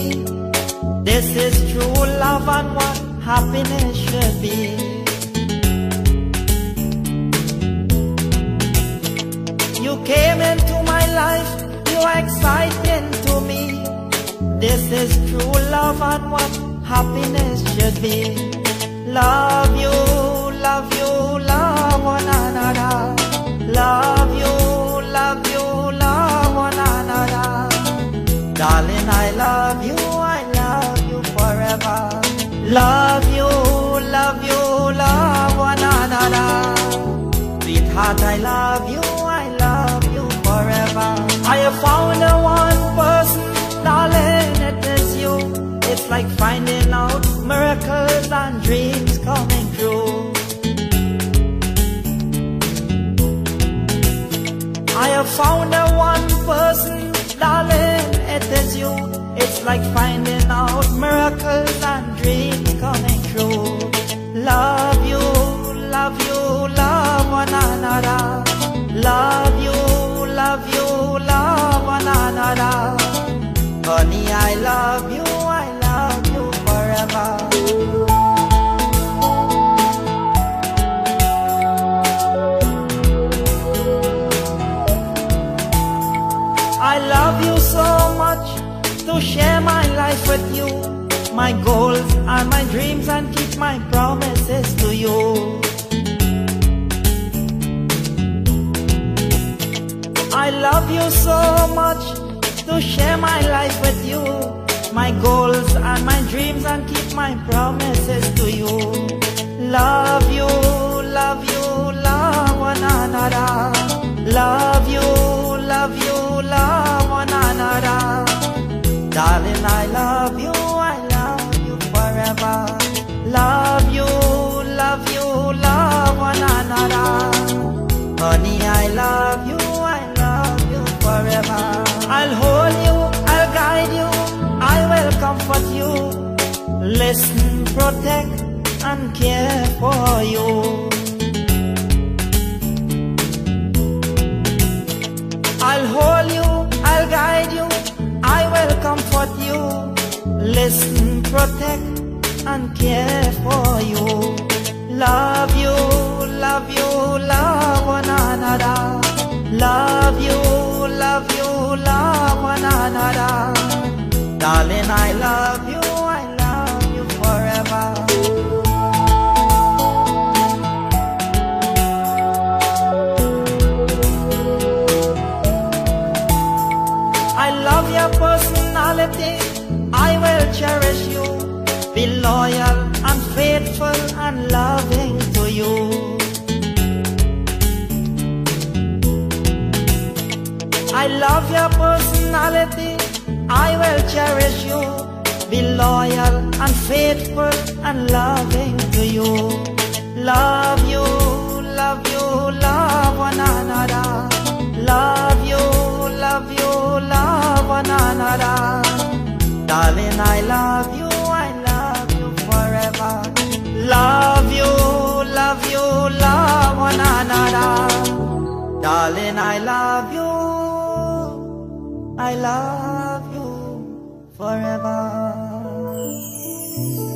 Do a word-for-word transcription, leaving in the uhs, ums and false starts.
be. This is true love and what happiness should be. You came into my life, you are exciting to me. This is true love and what happiness should be. Love you, love you, love one another. Love you, love you, love one another. Darling, I love you, I love you forever. Love you, love you, love one another. Sweetheart, I love you, I love you forever. I have found the one person, darling, it is you. It's like finding out miracles and dreams coming true. I have found a one person, darling, it is you. It's like finding out miracles and dreams coming true. Love you, love you, love one another. Love you, love you, love one another. Honey, I love you, I love you forever. I love you so much, to share my life with you, my goals and my dreams, and keep my promises to you. I love you so much, to share my life with you, my goals and my dreams, and keep my promises to you. Love you, love you, love one another. Love you, love you, love one another. Darling, I love you, I love you forever. Love you, love you, love one another. Honey, I love you, I love you forever. I'll hold you, I'll guide you, I will comfort you. Listen, protect and care for you. I'll hold you, I'll guide you, I will comfort you. Listen, protect and care for you. Love you, love you, love one another. Love you, love you, love one another. Darling, I love you, I love you forever. Personality, I will cherish you, be loyal and faithful and loving to you. I love your personality, I will cherish you, be loyal and faithful and loving to you. Love you, love you, love one another. Love you, love you, love one another. Darling, I love you, I love you forever. Love you, love you, love one another. Darling, I love you, I love you forever.